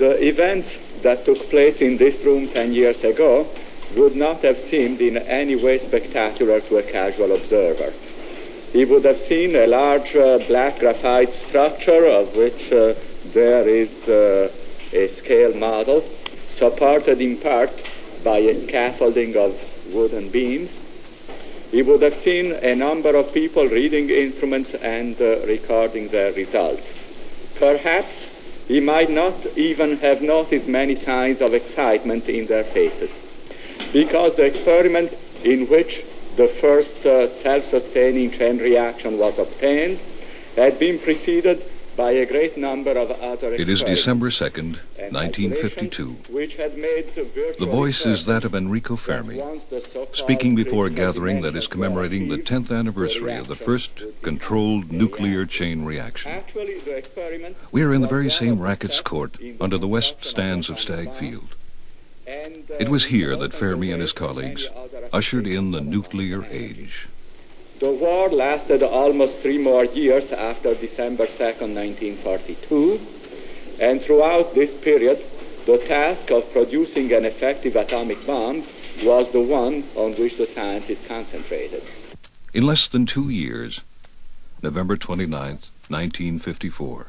The events that took place in this room 10 years ago would not have seemed in any way spectacular to a casual observer. He would have seen a large black graphite structure of which there is a scale model, supported in part by a scaffolding of wooden beams. He would have seen a number of people reading instruments and recording their results. Perhaps he might not even have noticed many signs of excitement in their faces, because the experiment in which the first self-sustaining chain reaction was obtained had been preceded by a great number of other experiments. It is December 2nd, 1952. The voice is that of Enrico Fermi, speaking before a gathering that is commemorating the 10th anniversary of the first controlled nuclear chain reaction. We are in the very same Rackets Court under the west stands of Stagg Field. It was here that Fermi and his colleagues ushered in the nuclear age. The war lasted almost 3 more years after December 2nd, 1942, and throughout this period, the task of producing an effective atomic bomb was the one on which the scientists concentrated. In less than 2 years, November 29th, 1954,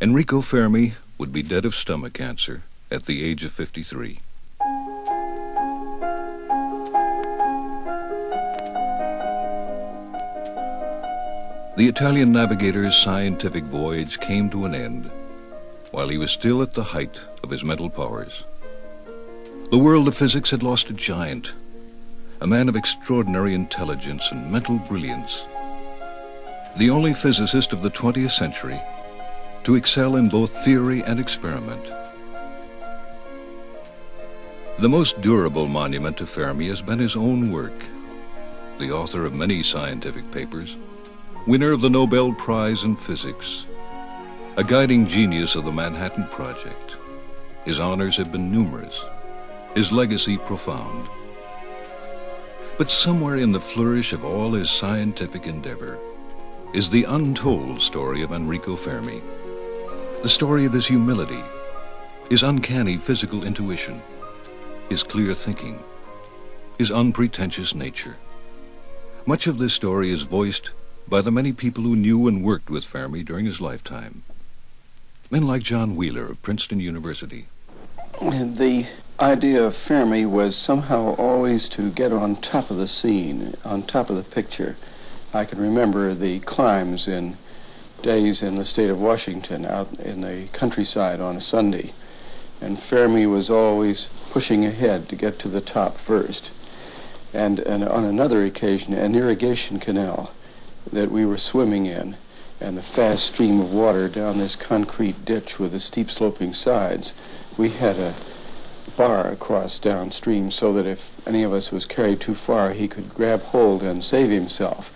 Enrico Fermi would be dead of stomach cancer at the age of 53. The Italian navigator's scientific voyage came to an end while he was still at the height of his mental powers. The world of physics had lost a giant, a man of extraordinary intelligence and mental brilliance, the only physicist of the 20th century to excel in both theory and experiment. The most durable monument to Fermi has been his own work, the author of many scientific papers, winner of the Nobel Prize in Physics, a guiding genius of the Manhattan Project. His honors have been numerous, his legacy profound. But somewhere in the flourish of all his scientific endeavor is the untold story of Enrico Fermi, the story of his humility, his uncanny physical intuition, his clear thinking, his unpretentious nature. Much of this story is voiced by the many people who knew and worked with Fermi during his lifetime. Men like John Wheeler of Princeton University. The idea of Fermi was somehow always to get on top of the scene, on top of the picture. I can remember the climbs in days in the state of Washington, out in the countryside on a Sunday. And Fermi was always pushing ahead to get to the top first. And on another occasion, an irrigation canal that we were swimming in, and the fast stream of water down this concrete ditch with the steep sloping sides, we had a bar across downstream so that if any of us was carried too far, he could grab hold and save himself.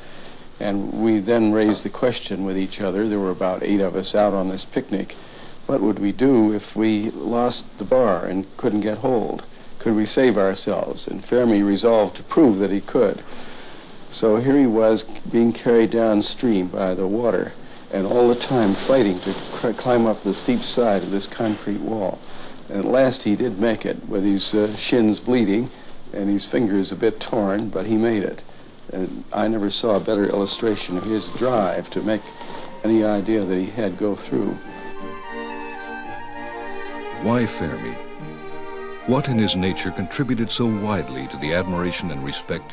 And we then raised the question with each other. There were about 8 of us out on this picnic. What would we do if we lost the bar and couldn't get hold? Could we save ourselves? And Fermi resolved to prove that he could. So here he was being carried downstream by the water and all the time fighting to climb up the steep side of this concrete wall. And at last he did make it, with his shins bleeding and his fingers a bit torn, but he made it. And I never saw a better illustration of his drive to make any idea that he had go through. Why Fermi? What in his nature contributed so widely to the admiration and respect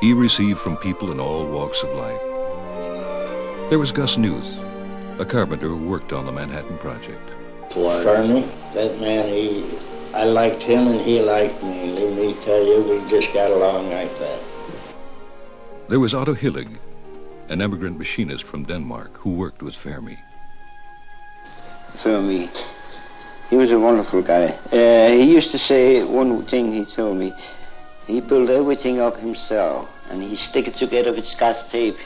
he received from people in all walks of life? There was Gus Knuth, a carpenter who worked on the Manhattan Project. Fermi, that man, I liked him and he liked me. Let me tell you, we just got along like that. There was Otto Hillig, an emigrant machinist from Denmark who worked with Fermi. Fermi, he was a wonderful guy. He used to say one thing he told me. He built everything up himself, and he stuck it together with Scotch tape.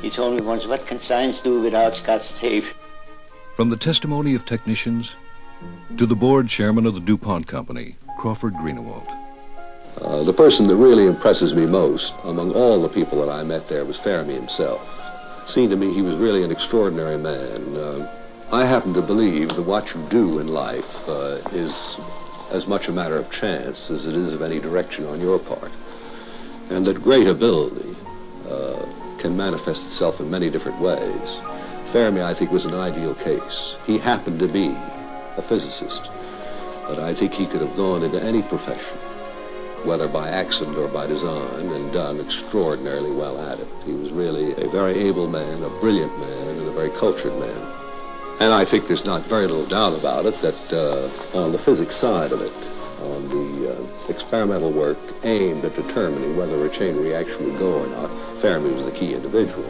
He told me once, what can science do without Scotch tape? From the testimony of technicians to the board chairman of the DuPont Company, Crawford Greenewalt. The person that really impresses me most among all the people that I met there was Fermi himself. It seemed to me he was really an extraordinary man, I happen to believe that what you do in life is as much a matter of chance as it is of any direction on your part, and that great ability can manifest itself in many different ways. Fermi, I think, was an ideal case. He happened to be a physicist, but I think he could have gone into any profession, whether by accident or by design, and done extraordinarily well at it. He was really a very able man, a brilliant man, and a very cultured man. And I think there's not very little doubt about it that on the physics side of it, on the experimental work aimed at determining whether a chain reaction would go or not, Fermi was the key individual.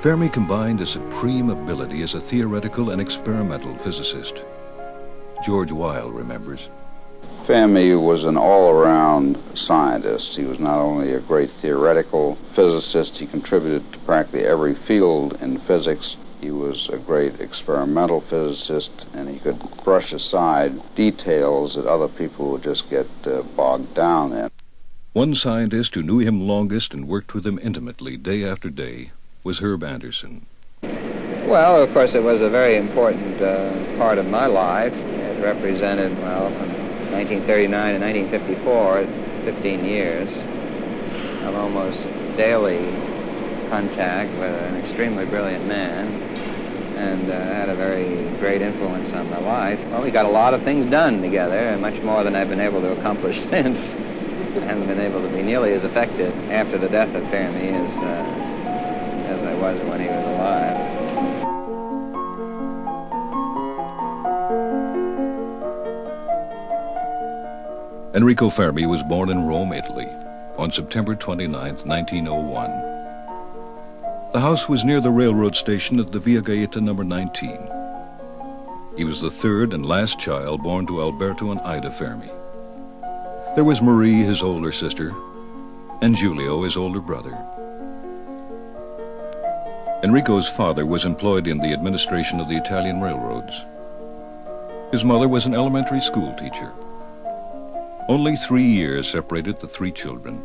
Fermi combined a supreme ability as a theoretical and experimental physicist. George Weil remembers. Fermi was an all-around scientist. He was not only a great theoretical physicist, he contributed to practically every field in physics. He was a great experimental physicist, and he could brush aside details that other people would just get bogged down in. One scientist who knew him longest and worked with him intimately day after day was Herb Anderson. Well, of course, it was a very important part of my life. It represented, well, from 1939 to 1954, 15 years of almost daily contact with an extremely brilliant man, and had a very great influence on my life. Well, we got a lot of things done together, and much more than I've been able to accomplish since. I haven't been able to be nearly as effective after the death of Fermi as I was when he was alive. Enrico Fermi was born in Rome, Italy, on September 29, 1901. The house was near the railroad station at the Via Gaeta number 19. He was the third and last child born to Alberto and Ida Fermi. There was Marie, his older sister, and Giulio, his older brother. Enrico's father was employed in the administration of the Italian railroads. His mother was an elementary school teacher. Only 3 years separated the three children,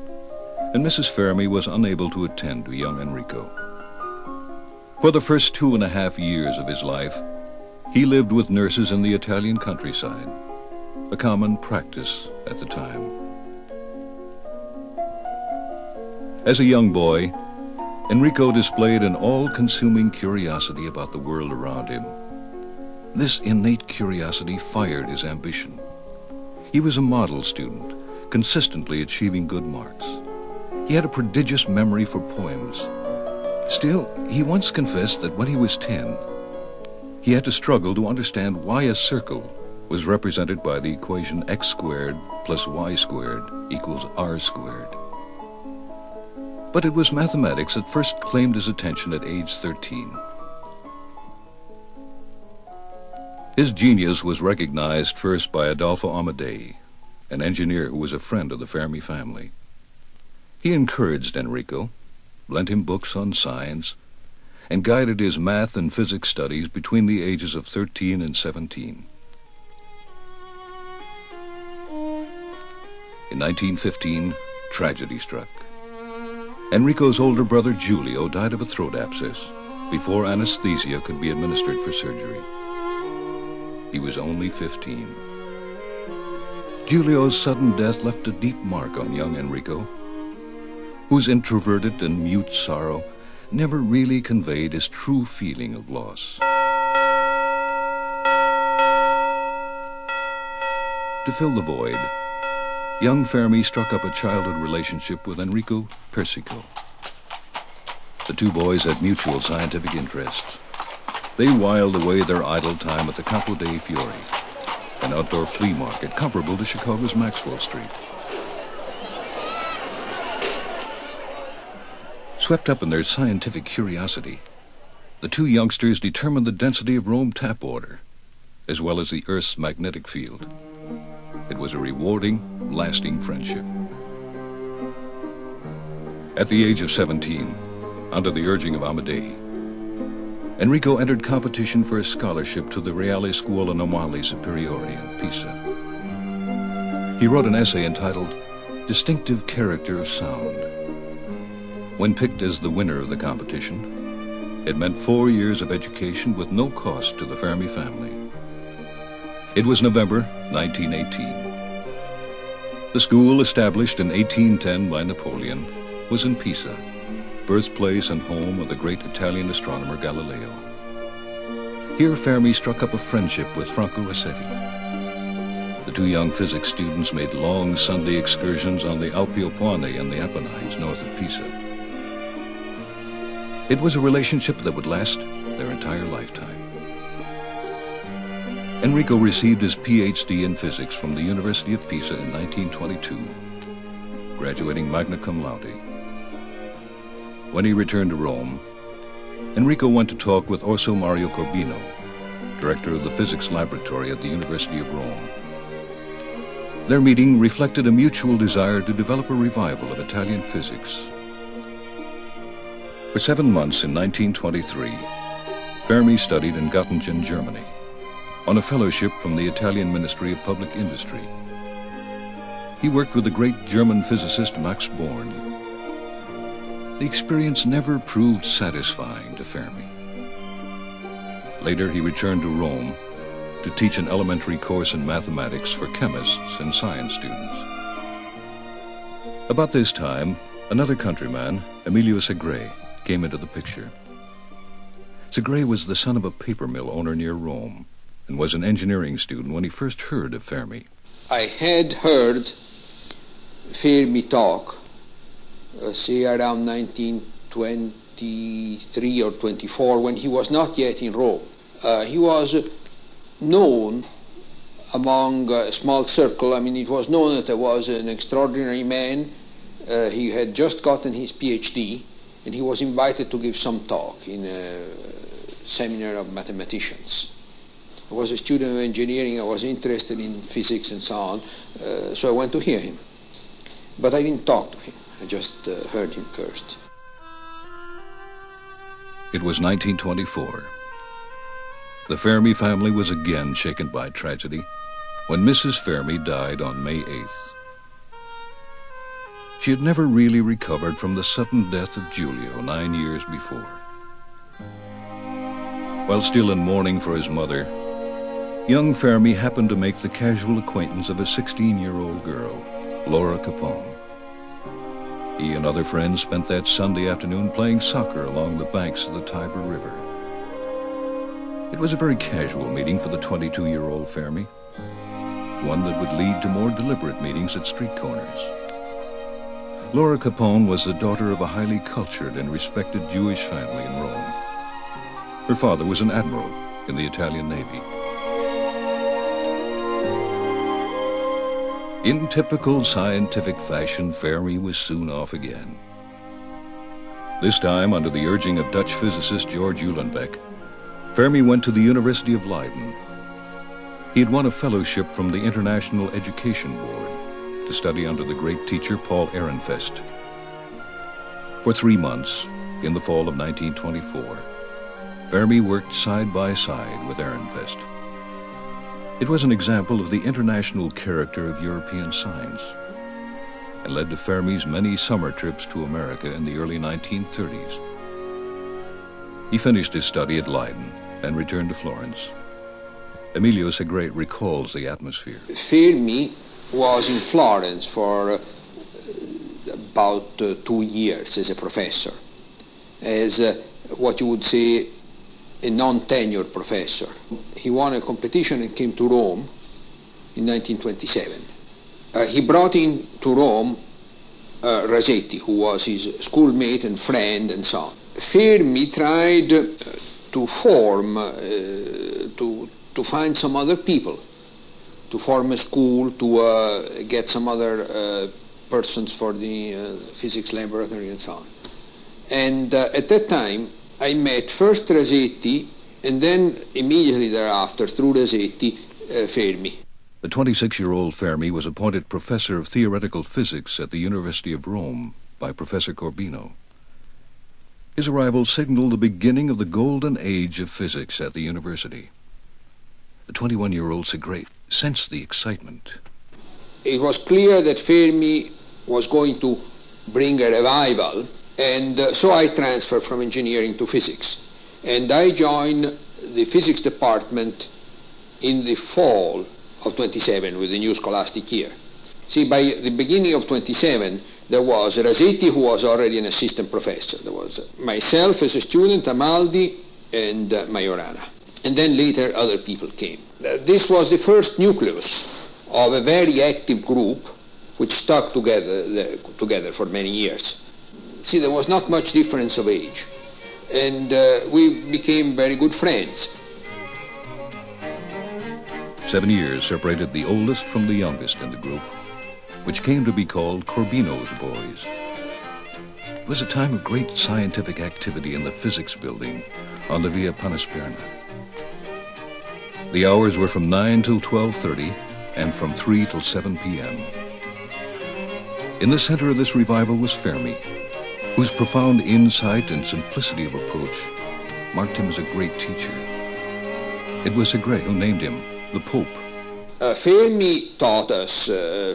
and Mrs. Fermi was unable to attend to young Enrico. For the first 2.5 years of his life, he lived with nurses in the Italian countryside, a common practice at the time. As a young boy, Enrico displayed an all-consuming curiosity about the world around him. This innate curiosity fired his ambition. He was a model student, consistently achieving good marks. He had a prodigious memory for poems. Still, he once confessed that when he was 10, he had to struggle to understand why a circle was represented by the equation x squared plus y squared equals r squared. But it was mathematics that first claimed his attention at age 13. His genius was recognized first by Adolfo Amadei, an engineer who was a friend of the Fermi family. He encouraged Enrico, lent him books on science, and guided his math and physics studies between the ages of 13 and 17. In 1915, tragedy struck. Enrico's older brother Giulio died of a throat abscess before anesthesia could be administered for surgery. He was only 15. Giulio's sudden death left a deep mark on young Enrico, whose introverted and mute sorrow never really conveyed his true feeling of loss. To fill the void, young Fermi struck up a childhood relationship with Enrico Persico. The two boys had mutual scientific interests. They whiled away their idle time at the Campo dei Fiori, an outdoor flea market comparable to Chicago's Maxwell Street. Swept up in their scientific curiosity, the two youngsters determined the density of Rome tap water, as well as the Earth's magnetic field. It was a rewarding, lasting friendship. At the age of 17, under the urging of Amadei, Enrico entered competition for a scholarship to the Reale Scuola Normale Superiore in Pisa. He wrote an essay entitled "Distinctive Character of Sound." When picked as the winner of the competition, It meant 4 years of education with no cost to the Fermi family. It was November 1918. The school, established in 1810 by Napoleon, was in Pisa, birthplace and home of the great Italian astronomer Galileo. Here Fermi struck up a friendship with Franco Rasetti. The two young physics students made long Sunday excursions on the Alpio Pone and the Apennines north of Pisa. It was a relationship that would last their entire lifetime. Enrico received his PhD in physics from the University of Pisa in 1922, graduating magna cum laude. When he returned to Rome, Enrico went to talk with Orso Mario Corbino, director of the physics laboratory at the University of Rome. Their meeting reflected a mutual desire to develop a revival of Italian physics. For 7 months in 1923, Fermi studied in Göttingen, Germany, on a fellowship from the Italian Ministry of Public Industry. He worked with the great German physicist Max Born. The experience never proved satisfying to Fermi. Later, he returned to Rome to teach an elementary course in mathematics for chemists and science students. About this time, another countryman, Emilio Segre, came into the picture. Segre was the son of a paper mill owner near Rome and was an engineering student when he first heard of Fermi. I had heard Fermi talk, say around 1923 or 24, when he was not yet in Rome. He was known among a small circle. I mean, it was known that he was an extraordinary man. He had just gotten his PhD, and he was invited to give some talk in a seminar of mathematicians. I was a student of engineering, I was interested in physics and so on, so I went to hear him. But I didn't talk to him, I just heard him first. It was 1924. The Fermi family was again shaken by tragedy when Mrs. Fermi died on May 8th. She had never really recovered from the sudden death of Giulio 9 years before. While still in mourning for his mother, young Fermi happened to make the casual acquaintance of a 16-year-old girl, Laura Capon. He and other friends spent that Sunday afternoon playing soccer along the banks of the Tiber River. It was a very casual meeting for the 22-year-old Fermi, one that would lead to more deliberate meetings at street corners. Laura Capon was the daughter of a highly cultured and respected Jewish family in Rome. Her father was an admiral in the Italian Navy. In typical scientific fashion, Fermi was soon off again. This time, under the urging of Dutch physicist George Uhlenbeck, Fermi went to the University of Leiden. He had won a fellowship from the International Education Board to study under the great teacher Paul Ehrenfest. For 3 months, in the fall of 1924, Fermi worked side by side with Ehrenfest. It was an example of the international character of European science and led to Fermi's many summer trips to America in the early 1930s. He finished his study at Leiden and returned to Florence. Emilio Segre recalls the atmosphere. Fermi was in Florence for about 2 years as a professor, as what you would say a non-tenured professor. He won a competition and came to Rome in 1927. He brought in to Rome Rasetti, who was his schoolmate and friend and so on. Fermi tried to find some other people, to form a school, to get some other persons for the physics laboratory and so on. And at that time, I met first Rasetti, and then immediately thereafter, through Rasetti, Fermi. The 26-year-old Fermi was appointed professor of theoretical physics at the University of Rome by Professor Corbino. His arrival signaled the beginning of the golden age of physics at the university. The 21-year-old Segre sensed the excitement. It was clear that Fermi was going to bring a revival, and so I transferred from engineering to physics. and I joined the physics department in the fall of 27 with the new scholastic year. See, by the beginning of 27, there was Rasetti, who was already an assistant professor. There was myself as a student, Amaldi, and Majorana. And then later other people came. This was the first nucleus of a very active group which stuck together, for many years. See, there was not much difference of age. And we became very good friends. 7 years separated the oldest from the youngest in the group, which came to be called Corbino's boys. It was a time of great scientific activity in the physics building on the Via Panisperna. The hours were from 9 till 12:30 and from 3 till 7 p.m. In the center of this revival was Fermi, whose profound insight and simplicity of approach marked him as a great teacher. It was Segre who named him the Pope. Fermi taught us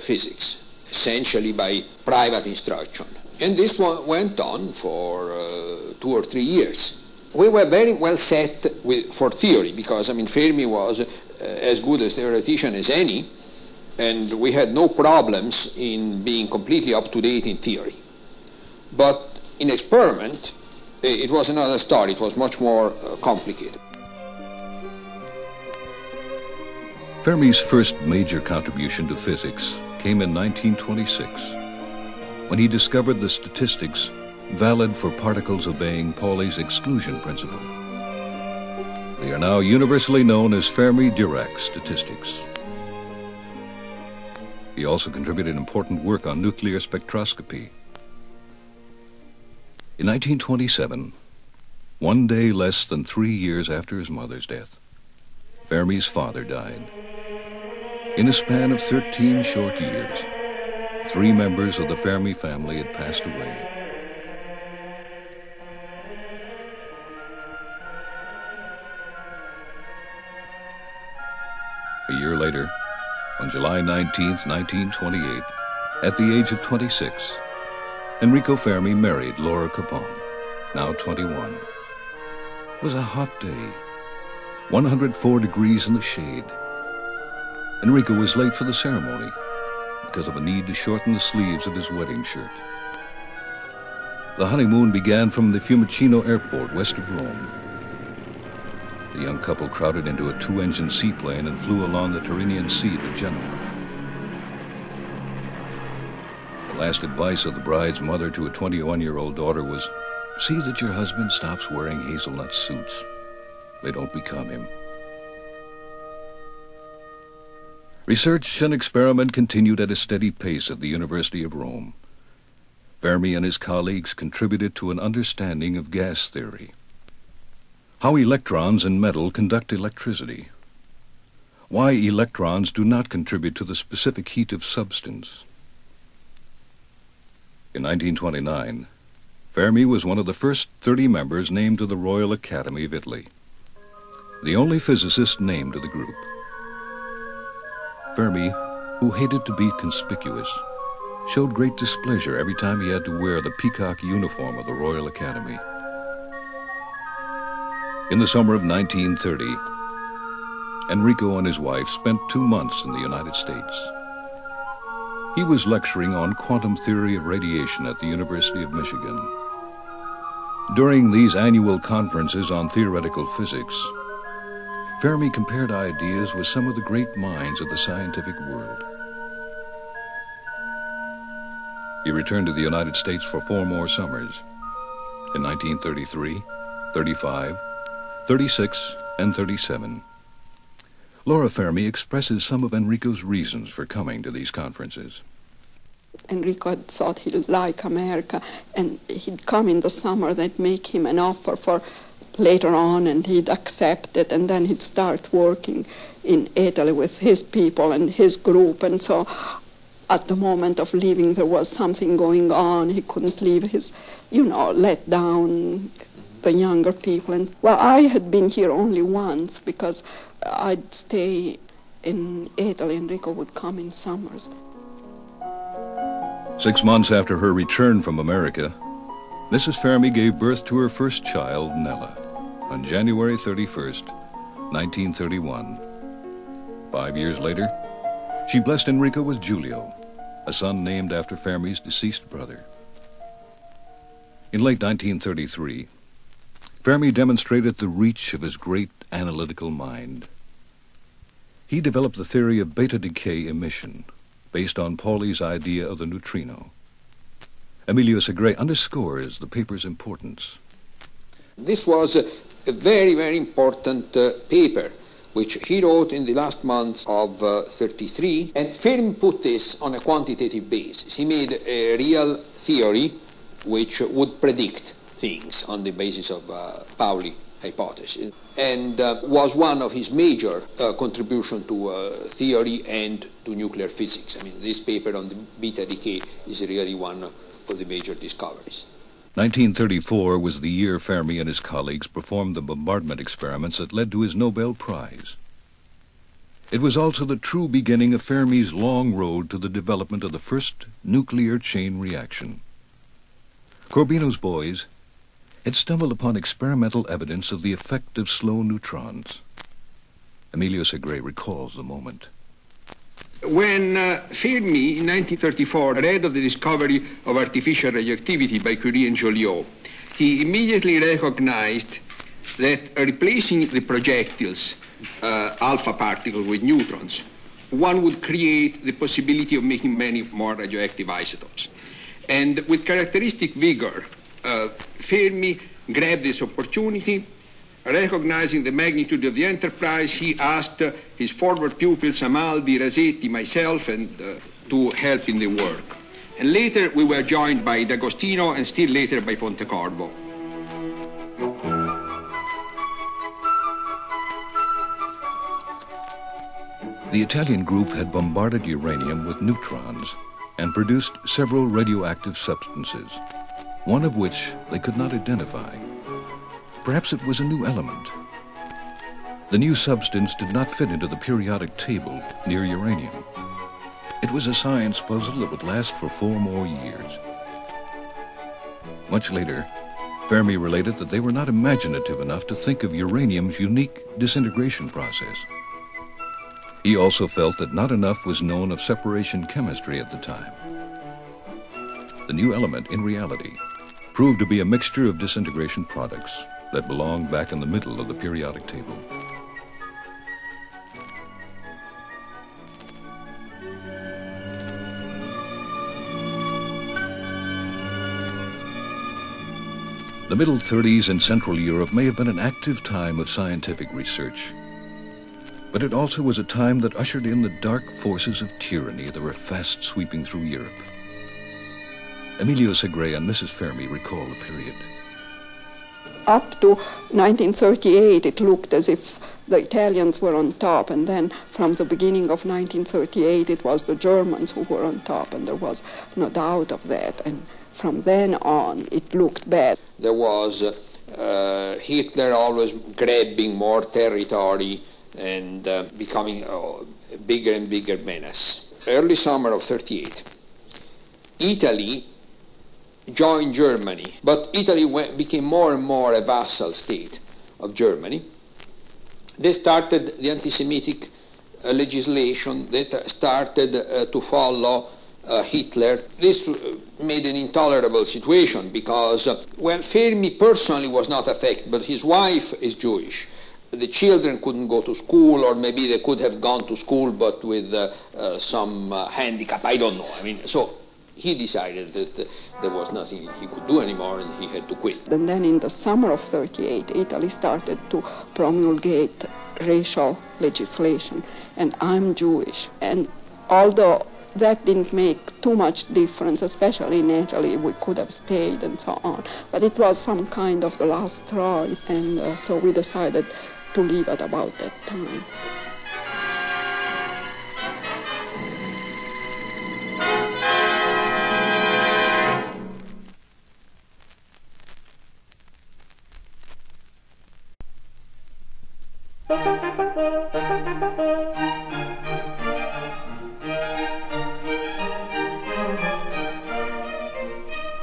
physics, essentially by private instruction. And this went on for 2 or 3 years. We were very well set for theory, because, I mean, Fermi was as good a theoretician as any, and we had no problems in being completely up-to-date in theory. But in experiment, it was another story. It was much more complicated. Fermi's first major contribution to physics came in 1926, when he discovered the statistics valid for particles obeying Pauli's exclusion principle. They are now universally known as Fermi-Dirac statistics. He also contributed important work on nuclear spectroscopy. In 1927, one day less than 3 years after his mother's death, Fermi's father died. In a span of 13 short years, 3 members of the Fermi family had passed away. A year later, on July 19, 1928, at the age of 26, Enrico Fermi married Laura Capon, now 21. It was a hot day, 104 degrees in the shade. Enrico was late for the ceremony because of a need to shorten the sleeves of his wedding shirt. The honeymoon began from the Fiumicino airport west of Rome. The young couple crowded into a 2-engine seaplane and flew along the Tyrrhenian Sea to Genoa. The last advice of the bride's mother to a 21-year-old daughter was, see that your husband stops wearing hazelnut suits. They don't become him. Research and experiment continued at a steady pace at the University of Rome. Fermi and his colleagues contributed to an understanding of gas theory, how electrons in metal conduct electricity, why electrons do not contribute to the specific heat of substance. In 1929, Fermi was one of the first 30 members named to the Royal Academy of Italy, the only physicist named to the group. Fermi, who hated to be conspicuous, showed great displeasure every time he had to wear the peacock uniform of the Royal Academy. In the summer of 1930, Enrico and his wife spent 2 months in the United States. He was lecturing on quantum theory of radiation at the University of Michigan. During these annual conferences on theoretical physics, Fermi compared ideas with some of the great minds of the scientific world. He returned to the United States for 4 more summers, in 1933, 35, 36, and 37. Laura Fermi expresses some of Enrico's reasons for coming to these conferences. Enrico had thought he'd like America, and he'd come in the summer, they'd make him an offer for later on, and he'd accept it, and then he'd start working in Italy with his people and his group, and so at the moment of leaving there was something going on, he couldn't leave his, you know, let down the younger people. And well, I had been here only once because I'd stay in Italy. Enrico would come in summers. 6 months after her return from America, Mrs. Fermi gave birth to her first child, Nella. on January 31st, 1931. 5 years later, she blessed Enrico with Giulio, a son named after Fermi's deceased brother. In late 1933, Fermi demonstrated the reach of his great analytical mind. He developed the theory of beta decay emission, based on Pauli's idea of the neutrino. Emilio Segre underscores the paper's importance. This was a very, very important paper, which he wrote in the last months of 33, and Fermi put this on a quantitative basis. He made a real theory which would predict things on the basis of Pauli hypothesis, and was one of his major contributions to theory and to nuclear physics. I mean, this paper on the beta decay is really one of the major discoveries. 1934 was the year Fermi and his colleagues performed the bombardment experiments that led to his Nobel Prize. It was also the true beginning of Fermi's long road to the development of the first nuclear chain reaction. Corbino's boys had stumbled upon experimental evidence of the effect of slow neutrons. Emilio Segre recalls the moment. When Fermi, in 1934, read of the discovery of artificial radioactivity by Curie and Joliot, he immediately recognized that replacing the projectiles, alpha particles, with neutrons, one would create the possibility of making many more radioactive isotopes. And with characteristic vigor, Fermi grabbed this opportunity. Recognizing the magnitude of the enterprise, he asked his former pupils, Amaldi, Rasetti, myself, and to help in the work. And later we were joined by D'Agostino and still later by Pontecorvo. The Italian group had bombarded uranium with neutrons and produced several radioactive substances, one of which they could not identify. Perhaps it was a new element. The new substance did not fit into the periodic table near uranium. It was a science puzzle that would last for 4 more years. Much later, Fermi related that they were not imaginative enough to think of uranium's unique disintegration process. He also felt that not enough was known of separation chemistry at the time. The new element, in reality, proved to be a mixture of disintegration products that belonged back in the middle of the periodic table. The middle 30s in Central Europe may have been an active time of scientific research, but it also was a time that ushered in the dark forces of tyranny that were fast sweeping through Europe. Emilio Segre and Mrs. Fermi recall the period. Up to 1938, it looked as if the Italians were on top, and then from the beginning of 1938, it was the Germans who were on top, and there was no doubt of that. And from then on, it looked bad. There was Hitler always grabbing more territory and becoming a bigger and bigger menace. Early summer of 38, Italy joined Germany, but Italy became more and more a vassal state of Germany. They started the anti-Semitic legislation that started to follow Hitler. This made an intolerable situation because, well, Fermi personally was not affected, but his wife is Jewish. The children couldn't go to school, or maybe they could have gone to school, but with some handicap, I don't know. I mean, so he decided that there was nothing he could do anymore and he had to quit. And then in the summer of 38, Italy started to promulgate racial legislation, and I'm Jewish. And although that didn't make too much difference, especially in Italy, we could have stayed and so on, but it was some kind of the last straw, and so we decided to leave at about that time.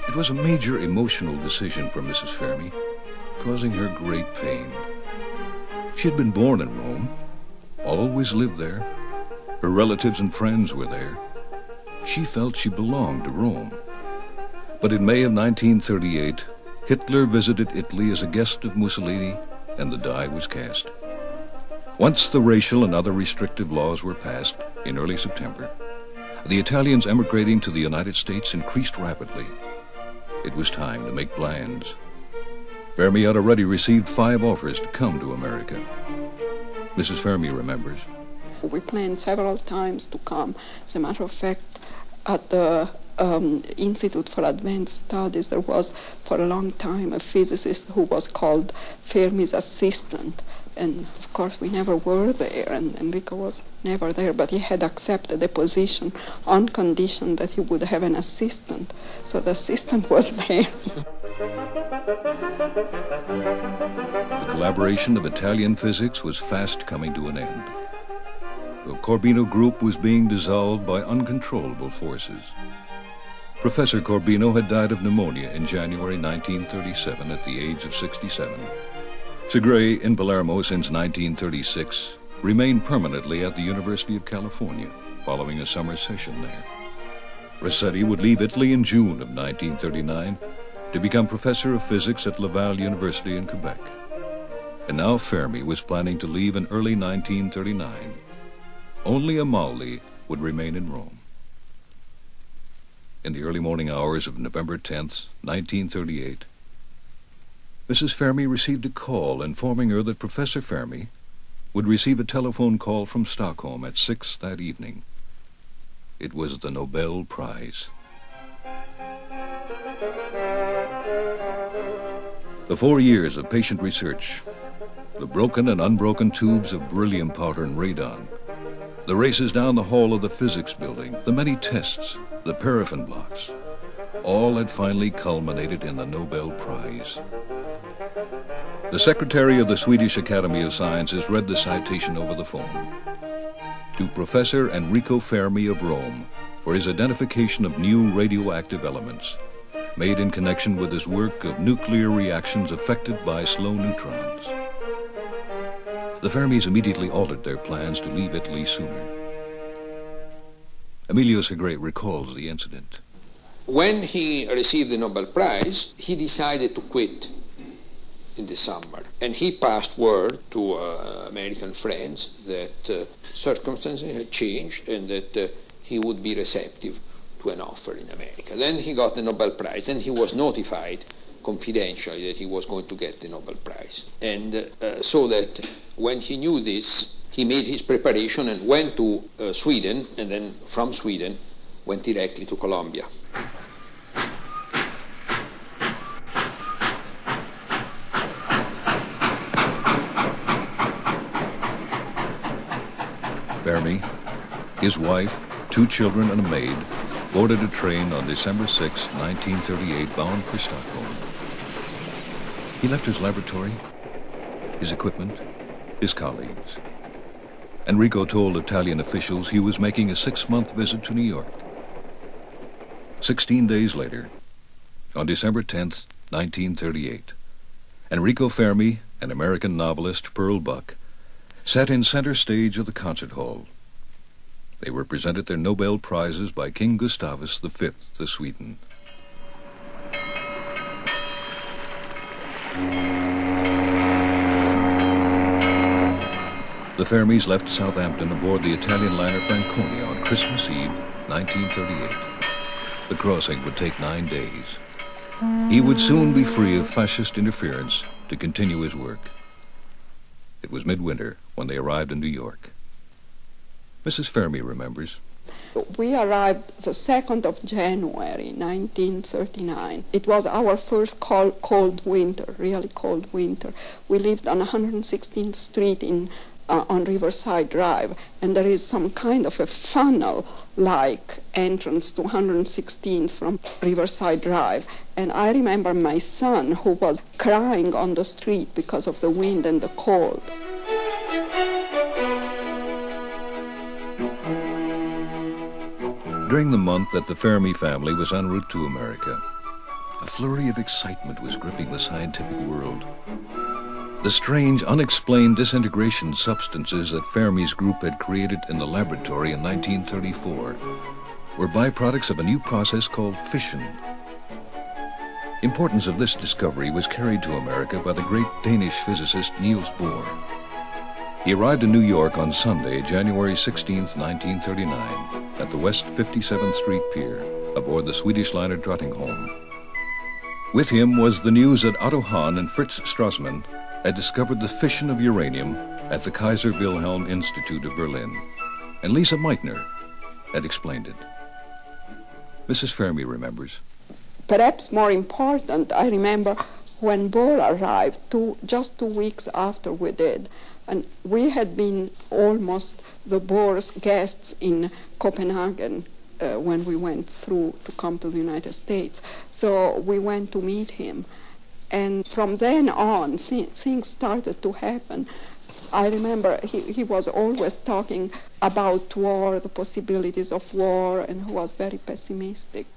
It was a major emotional decision for Mrs. Fermi, causing her great pain. She had been born in Rome, always lived there. Her relatives and friends were there. She felt she belonged to Rome. But in May of 1938, Hitler visited Italy as a guest of Mussolini, and the die was cast. Once the racial and other restrictive laws were passed in early September, the Italians emigrating to the United States increased rapidly. It was time to make plans. Fermi had already received 5 offers to come to America. Mrs. Fermi remembers. We planned several times to come. As a matter of fact, at the Institute for Advanced Studies, there was for a long time a physicist who was called Fermi's assistant. And of course, we never were there, and Enrico was never there, but he had accepted the position on condition that he would have an assistant. So the assistant was there. The collaboration of Italian physics was fast coming to an end. The Corbino group was being dissolved by uncontrollable forces. Professor Corbino had died of pneumonia in January 1937 at the age of 67. Segre, in Palermo since 1936, remained permanently at the University of California following a summer session there. Rasetti would leave Italy in June of 1939 to become professor of physics at Laval University in Quebec. And now Fermi was planning to leave in early 1939. Only Amaldi would remain in Rome. In the early morning hours of November 10th, 1938, Mrs. Fermi received a call informing her that Professor Fermi would receive a telephone call from Stockholm at 6 that evening. It was the Nobel Prize. The 4 years of patient research, the broken and unbroken tubes of beryllium powder and radon, the races down the hall of the physics building, the many tests, the paraffin blocks, all had finally culminated in the Nobel Prize. The secretary of the Swedish Academy of Sciences read the citation over the phone. To Professor Enrico Fermi of Rome for his identification of new radioactive elements made in connection with his work of nuclear reactions affected by slow neutrons. The Fermis immediately altered their plans to leave Italy sooner. Emilio Segre recalls the incident. When he received the Nobel Prize, he decided to quit in the summer. And he passed word to American friends that circumstances had changed and that he would be receptive to an offer in America. Then he got the Nobel Prize, and he was notified confidentially that he was going to get the Nobel Prize. And so that when he knew this, he made his preparation and went to Sweden, and then from Sweden went directly to Colombia. Fermi, his wife, 2 children and a maid, boarded a train on December 6, 1938, bound for Stockholm. He left his laboratory, his equipment, his colleagues. Enrico told Italian officials he was making a 6-month visit to New York. 16 days later, on December 10, 1938, Enrico Fermi and American novelist Pearl Buck sat in center stage of the concert hall. They were presented their Nobel Prizes by King Gustavus V of Sweden. The Fermis left Southampton aboard the Italian liner Franconia on Christmas Eve, 1938. The crossing would take 9 days. He would soon be free of fascist interference to continue his work. It was midwinter when they arrived in New York. Mrs. Fermi remembers. We arrived the 2nd of January, 1939. It was our first cold winter, really cold winter. We lived on 116th Street on Riverside Drive, and there is some kind of a funnel-like entrance to 116th from Riverside Drive. And I remember my son, who was crying on the street because of the wind and the cold. During the month that the Fermi family was en route to America, A flurry of excitement was gripping the scientific world. The strange, unexplained disintegration substances that Fermi's group had created in the laboratory in 1934 were byproducts of a new process called fission. Importance of this discovery was carried to America by the great Danish physicist Niels Bohr. He arrived in New York on Sunday, January 16, 1939, at the West 57th Street Pier, aboard the Swedish liner Drottningholm. With him was the news that Otto Hahn and Fritz Strassmann had discovered the fission of uranium at the Kaiser Wilhelm Institute of Berlin, and Lisa Meitner had explained it. Mrs. Fermi remembers. Perhaps more important, I remember when Bohr arrived just 2 weeks after we did, and we had been almost the Bohr's guests in Copenhagen when we went through to come to the United States. So we went to meet him. And from then on, things started to happen. I remember he was always talking about war, the possibilities of war, and he was very pessimistic.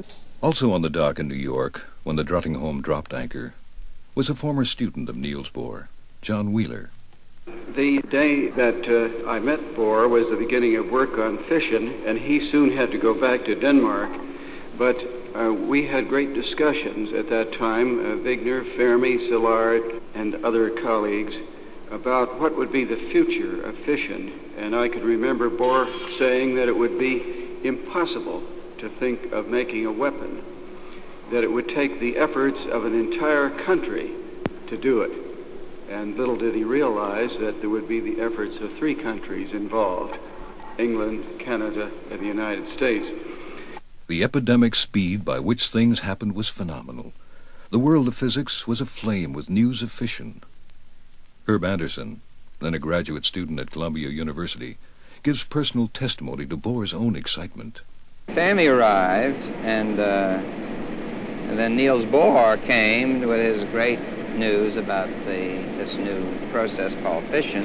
Also on the dock in New York, when the Drottningholm dropped anchor, was a former student of Niels Bohr, John Wheeler. The day that I met Bohr was the beginning of work on fission, and he soon had to go back to Denmark. But we had great discussions at that time, Wigner, Fermi, Szilard, and other colleagues, about what would be the future of fission. And I could remember Bohr saying that it would be impossible to think of making a weapon, that it would take the efforts of an entire country to do it. And little did he realize that there would be the efforts of 3 countries involved, England, Canada, and the United States. The epidemic speed by which things happened was phenomenal. The world of physics was aflame with news of fission. Herb Anderson, then a graduate student at Columbia University, gives personal testimony to Bohr's own excitement. Fermi arrived, and then Niels Bohr came with his great news about this new process called fission.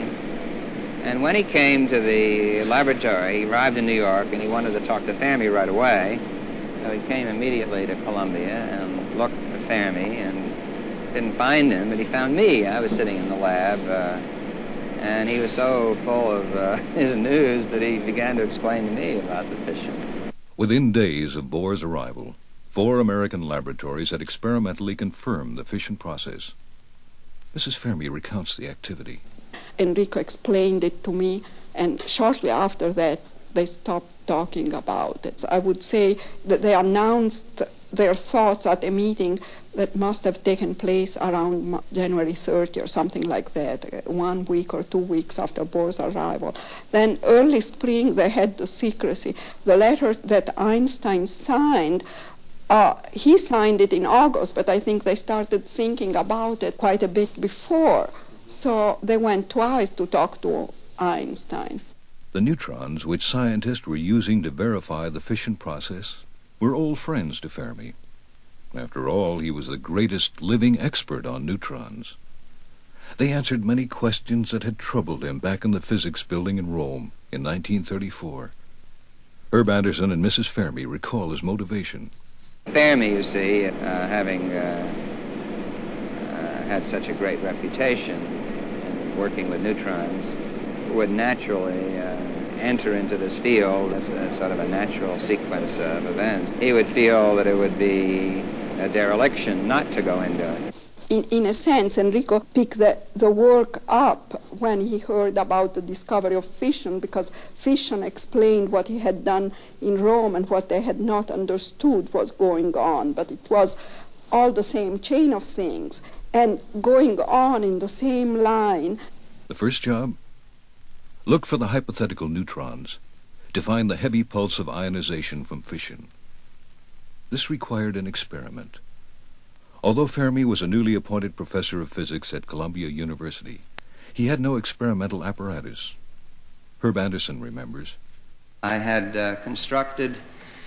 And when he came to the laboratory, he arrived in New York, and he wanted to talk to Fermi right away. So he came immediately to Columbia and looked for Fermi and didn't find him, but he found me. I was sitting in the lab, and he was so full of his news that he began to explain to me about the fission. Within days of Bohr's arrival, 4 American laboratories had experimentally confirmed the fission process. Mrs. Fermi recounts the activity. Enrico explained it to me, and shortly after that, they stopped talking about it. So I would say that they announced their thoughts at a meeting that must have taken place around January 30 or something like that, 1 week or 2 weeks after Bohr's arrival. Then early spring, they had the secrecy. The letter that Einstein signed, he signed it in August, but I think they started thinking about it quite a bit before. So they went twice to talk to Einstein. The neutrons, which scientists were using to verify the fission process, were old friends to Fermi. After all, he was the greatest living expert on neutrons. They answered many questions that had troubled him back in the physics building in Rome in 1934. Herb Anderson and Mrs. Fermi recall his motivation. Fermi, you see, having had such a great reputation in working with neutrons, would naturally enter into this field as a sort of a natural sequence of events. He would feel that it would be a dereliction not to go into it. In a sense, Enrico picked the work up when he heard about the discovery of fission, because fission explained what he had done in Rome and what they had not understood was going on, but it was all the same chain of things and going on in the same line. The first job? Look for the hypothetical neutrons to find the heavy pulse of ionization from fission. This required an experiment. Although Fermi was a newly appointed professor of physics at Columbia University, he had no experimental apparatus. Herb Anderson remembers. I had constructed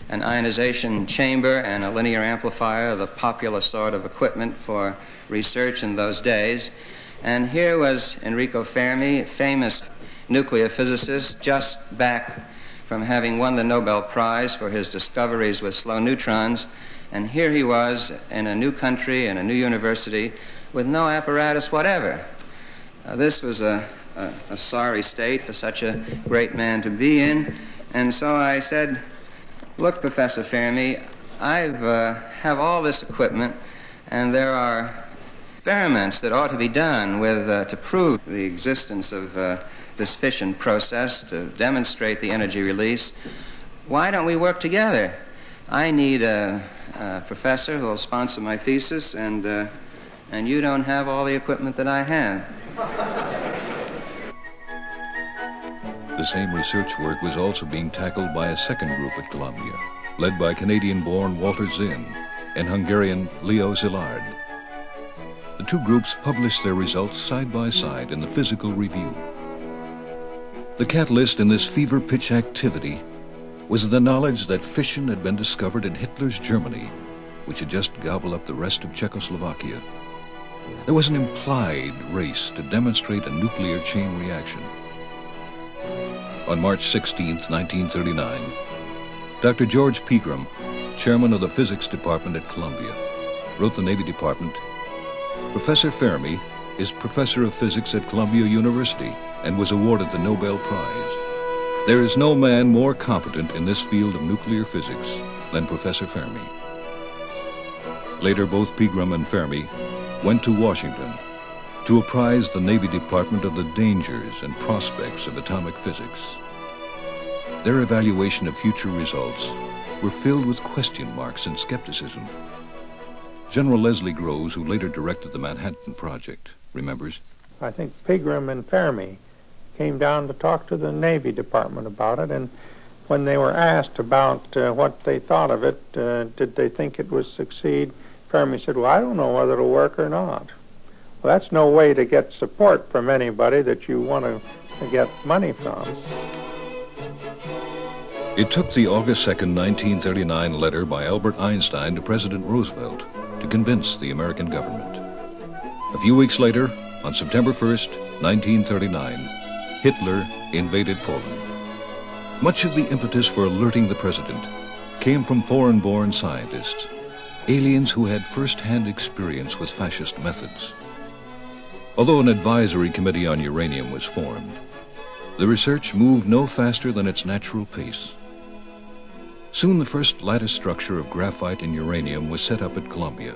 an ionization chamber and a linear amplifier, the popular sort of equipment for research in those days. And here was Enrico Fermi, famous nuclear physicist, just back from having won the Nobel Prize for his discoveries with slow neutrons, And here he was in a new country and a new university with no apparatus whatever. This was a sorry state for such a great man to be in. And so I said, look, Professor Fermi, I have all this equipment, and there are experiments that ought to be done with to prove the existence of this fission process, to demonstrate the energy release. Why don't we work together? I need a professor who will sponsor my thesis, and you don't have all the equipment that I have. The same research work was also being tackled by a second group at Columbia, led by Canadian-born Walter Zinn and Hungarian Leo Szilard. The two groups published their results side by side in the Physical Review. The catalyst in this fever-pitch activity was the knowledge that fission had been discovered in Hitler's Germany, which had just gobbled up the rest of Czechoslovakia. There was an implied race to demonstrate a nuclear chain reaction. On March 16, 1939, Dr. George Pegram, chairman of the physics department at Columbia, wrote the Navy Department, "Professor Fermi is professor of physics at Columbia University and was awarded the Nobel Prize. There is no man more competent in this field of nuclear physics than Professor Fermi." Later, both Pegram and Fermi went to Washington to apprise the Navy Department of the dangers and prospects of atomic physics. Their evaluation of future results were filled with question marks and skepticism. General Leslie Groves, who later directed the Manhattan Project, remembers. I think Pegram and Fermi came down to talk to the Navy Department about it, and when they were asked about what they thought of it, did they think it would succeed, Fermi said, well, I don't know whether it'll work or not. Well, that's no way to get support from anybody that you want to get money from. It took the August 2, 1939 letter by Albert Einstein to President Roosevelt to convince the American government. A few weeks later, on September 1, 1939, Hitler invaded Poland. Much of the impetus for alerting the president came from foreign-born scientists, aliens who had first-hand experience with fascist methods. Although an advisory committee on uranium was formed, the research moved no faster than its natural pace. Soon the first lattice structure of graphite and uranium was set up at Columbia.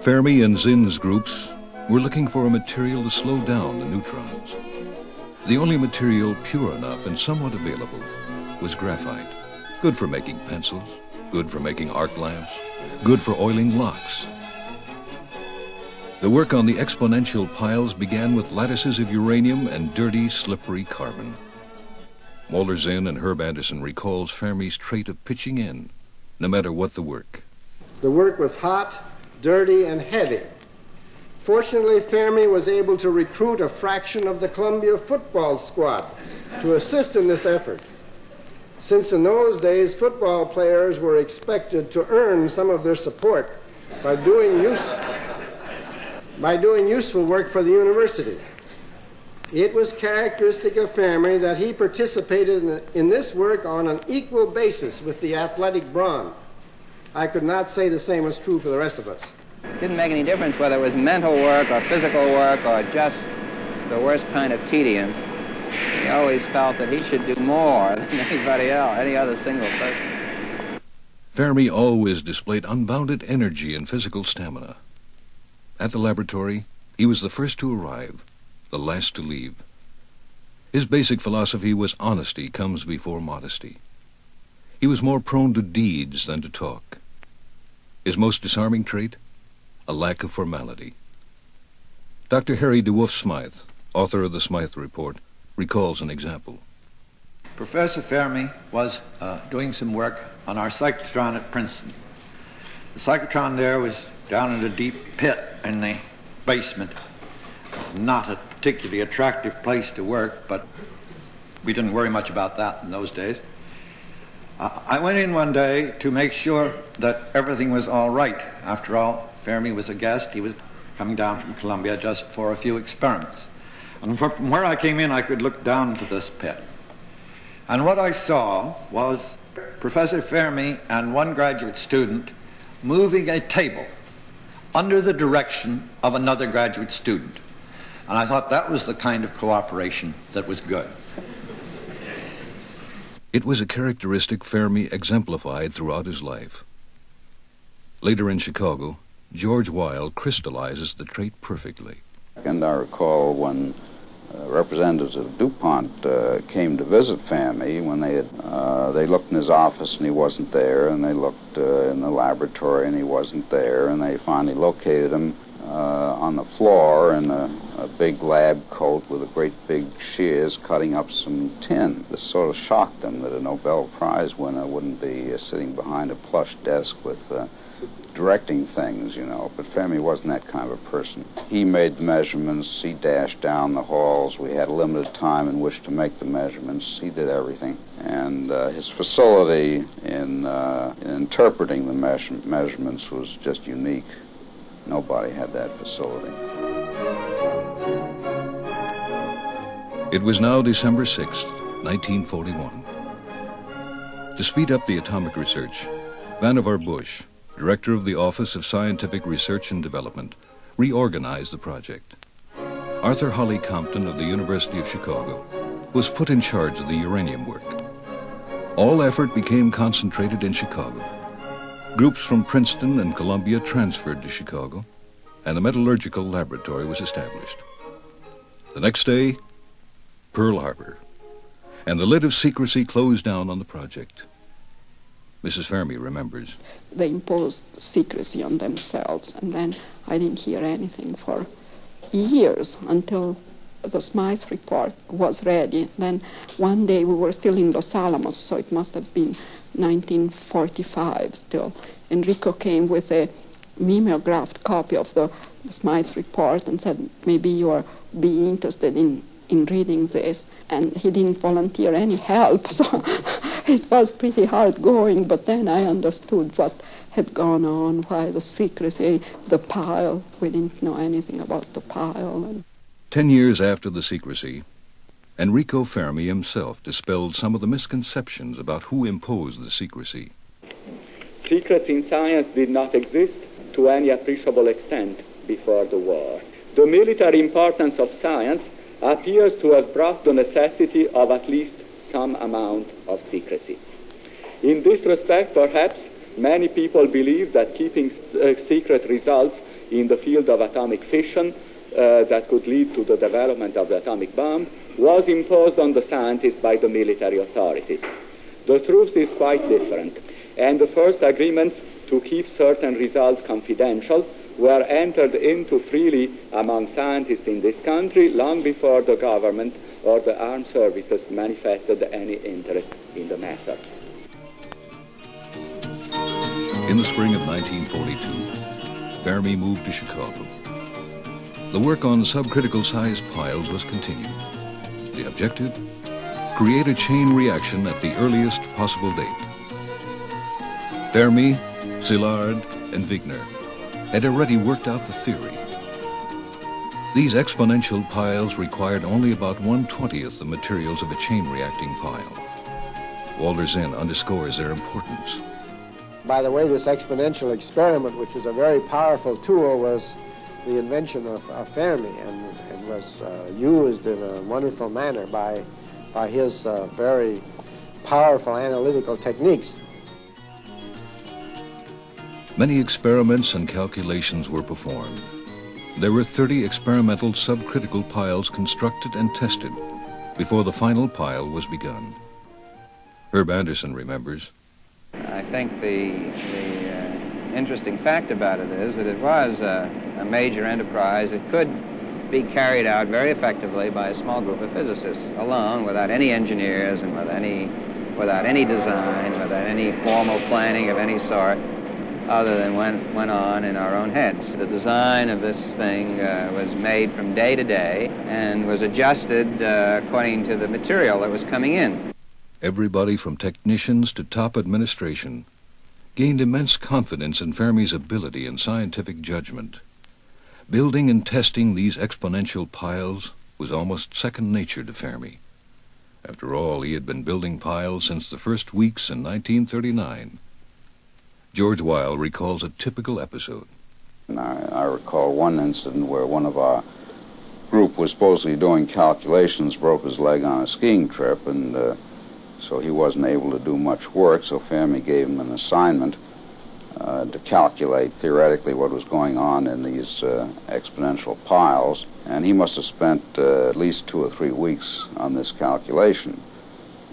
Fermi and Zinn's groups were looking for a material to slow down the neutrons. The only material pure enough and somewhat available was graphite. Good for making pencils, good for making arc lamps, good for oiling locks. The work on the exponential piles began with lattices of uranium and dirty, slippery carbon. Walter Zinn and Herb Anderson recalls Fermi's trait of pitching in, no matter what the work. The work was hot, dirty, and heavy. Fortunately, Fermi was able to recruit a fraction of the Columbia football squad to assist in this effort. Since in those days, football players were expected to earn some of their support by doing useful work for the university. It was characteristic of Fermi that he participated in this work on an equal basis with the athletic brawn. I could not say the same was true for the rest of us. It didn't make any difference whether it was mental work or physical work or just the worst kind of tedium. He always felt that he should do more than anybody else, any other single person. Fermi always displayed unbounded energy and physical stamina. At the laboratory, he was the first to arrive, the last to leave. His basic philosophy was honesty comes before modesty. He was more prone to deeds than to talk. His most disarming trait, a lack of formality. Dr. Harry DeWolf Smythe, author of the Smythe Report, recalls an example. Professor Fermi was doing some work on our cyclotron at Princeton. The cyclotron there was down in a deep pit in the basement. Not a particularly attractive place to work, but we didn't worry much about that in those days. I went in one day to make sure that everything was all right. After all, Fermi was a guest. He was coming down from Columbia just for a few experiments. And from where I came in, I could look down to this pit. And what I saw was Professor Fermi and one graduate student moving a table under the direction of another graduate student. And I thought that was the kind of cooperation that was good. It was a characteristic Fermi exemplified throughout his life. Later in Chicago, George Weil crystallizes the trait perfectly. And I recall when representatives of DuPont came to visit Fermi, when they looked in his office and he wasn't there, and they looked in the laboratory and he wasn't there, and they finally located him on the floor in a big lab coat with a great big shears cutting up some tin. This sort of shocked them that a Nobel Prize winner wouldn't be sitting behind a plush desk with directing things, you know, but Fermi wasn't that kind of a person. He made the measurements, he dashed down the halls, we had a limited time in which to make the measurements, he did everything. And his facility in interpreting the measurements was just unique. Nobody had that facility. It was now December 6th, 1941. To speed up the atomic research, Vannevar Bush, director of the Office of Scientific Research and Development, reorganized the project. Arthur Holly Compton of the University of Chicago was put in charge of the uranium work. All effort became concentrated in Chicago. Groups from Princeton and Columbia transferred to Chicago, and the metallurgical laboratory was established. The next day, Pearl Harbor, and the lid of secrecy closed down on the project. Mrs. Fermi remembers. They imposed secrecy on themselves, and then I didn't hear anything for years until the Smythe Report was ready. Then one day we were still in Los Alamos, so it must have been 1945 still. Enrico came with a mimeographed copy of the Smythe Report and said, maybe you'll be interested in reading this. And he didn't volunteer any help, so it was pretty hard going, but then I understood what had gone on, why the secrecy, the pile. We didn't know anything about the pile. And 10 years after the secrecy, Enrico Fermi himself dispelled some of the misconceptions about who imposed the secrecy. Secrets in science did not exist to any appreciable extent before the war. The military importance of science appears to have brought the necessity of at least some amount of secrecy. In this respect, perhaps, many people believe that keeping secret results in the field of atomic fission that could lead to the development of the atomic bomb was imposed on the scientists by the military authorities. The truth is quite different, and the first agreements to keep certain results confidential were entered into freely among scientists in this country long before the government or the armed services manifested any interest in the matter. In the spring of 1942, Fermi moved to Chicago. The work on subcritical size piles was continued. The objective? Create a chain reaction at the earliest possible date. Fermi, Szilard, and Wigner had already worked out the theory. These exponential piles required only about 1/20th the materials of a chain-reacting pile. Walter Zinn underscores their importance. By the way, this exponential experiment, which was a very powerful tool, was the invention of Fermi, and was used in a wonderful manner by his very powerful analytical techniques. Many experiments and calculations were performed. There were 30 experimental subcritical piles constructed and tested before the final pile was begun. Herb Anderson remembers. I think the interesting fact about it is that it was a major enterprise. It could be carried out very effectively by a small group of physicists alone, without any engineers and without any design, without any formal planning of any sort, other than went on in our own heads. The design of this thing was made from day to day and was adjusted according to the material that was coming in. Everybody from technicians to top administration gained immense confidence in Fermi's ability and scientific judgment. Building and testing these exponential piles was almost second nature to Fermi. After all, he had been building piles since the first weeks in 1939. George Weil recalls a typical episode. And I recall one incident where one of our group was supposedly doing calculations, broke his leg on a skiing trip, and so he wasn't able to do much work, so Fermi gave him an assignment to calculate theoretically what was going on in these exponential piles, and he must have spent at least 2 or 3 weeks on this calculation.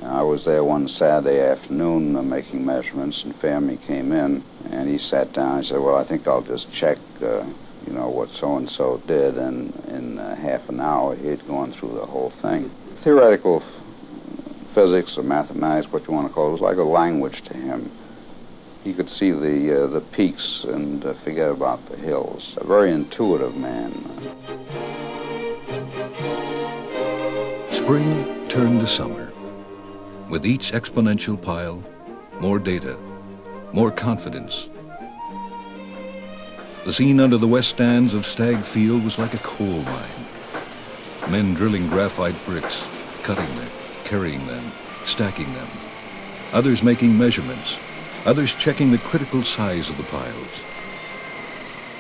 And I was there one Saturday afternoon making measurements, and Fermi came in, and he sat down and said, well, I think I'll just check you know, what so-and-so did, and in half an hour he had gone through the whole thing. Theoretical physics or mathematics, what you want to call it, was like a language to him. He could see the peaks and forget about the hills. A very intuitive man. Spring turned to summer. With each exponential pile, more data, more confidence. The scene under the west stands of Stagg Field was like a coal mine. Men drilling graphite bricks, cutting them, carrying them, stacking them. Others making measurements. Others checking the critical size of the piles.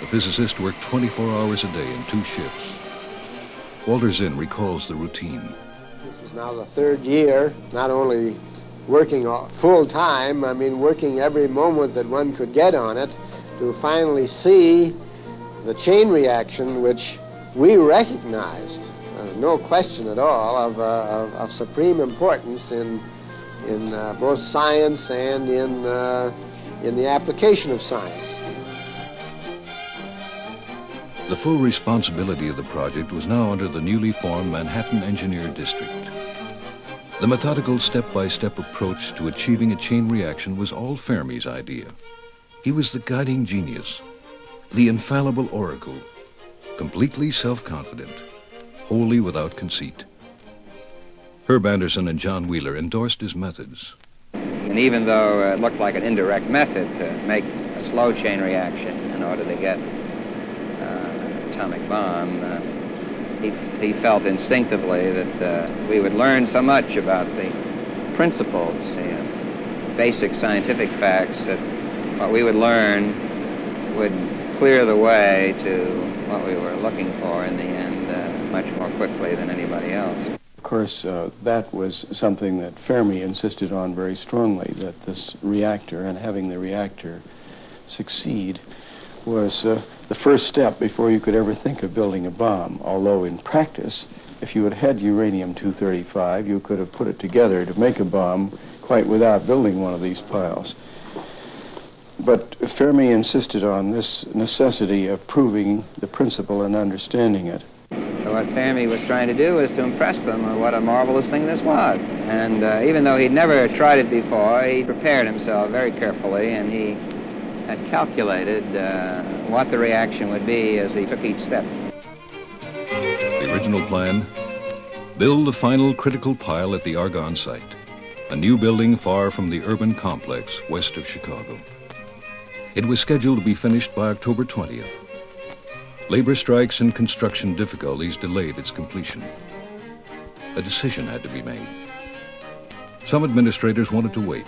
The physicist worked 24 hours a day in 2 shifts. Walter Zinn recalls the routine. This was now the 3rd year, not only working full time, I mean working every moment that one could get on it, to finally see the chain reaction which we recognized, no question at all, of supreme importance in both science and in the application of science. The full responsibility of the project was now under the newly formed Manhattan Engineer District. The methodical step-by-step approach to achieving a chain reaction was all Fermi's idea. He was the guiding genius, the infallible oracle, completely self-confident, wholly without conceit. Herb Anderson and John Wheeler endorsed his methods. And even though it looked like an indirect method to make a slow chain reaction in order to get an atomic bomb, he felt instinctively that we would learn so much about the principles, the basic scientific facts, that what we would learn would clear the way to what we were looking for in the end much more quickly than anybody else. Of course, that was something that Fermi insisted on very strongly, that this reactor and having the reactor succeed was the first step before you could ever think of building a bomb. Although in practice, if you had had uranium-235, you could have put it together to make a bomb quite without building one of these piles. But Fermi insisted on this necessity of proving the principle and understanding it. What Fermi was trying to do was to impress them on what a marvelous thing this was. And even though he'd never tried it before, he prepared himself very carefully, and he had calculated what the reaction would be as he took each step. The original plan: build the final critical pile at the Argonne site, a new building far from the urban complex west of Chicago. It was scheduled to be finished by October 20th. Labor strikes and construction difficulties delayed its completion. A decision had to be made. Some administrators wanted to wait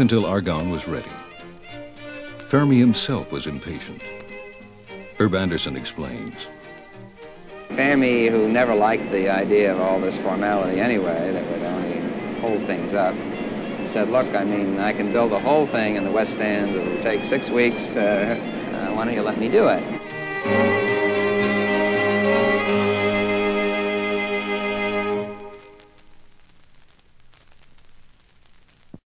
until Argonne was ready. Fermi himself was impatient. Herb Anderson explains. Fermi, who never liked the idea of all this formality anyway, that would only hold things up, said, look, I mean, I can build the whole thing in the West Stands. It'll take 6 weeks. Why don't you let me do it?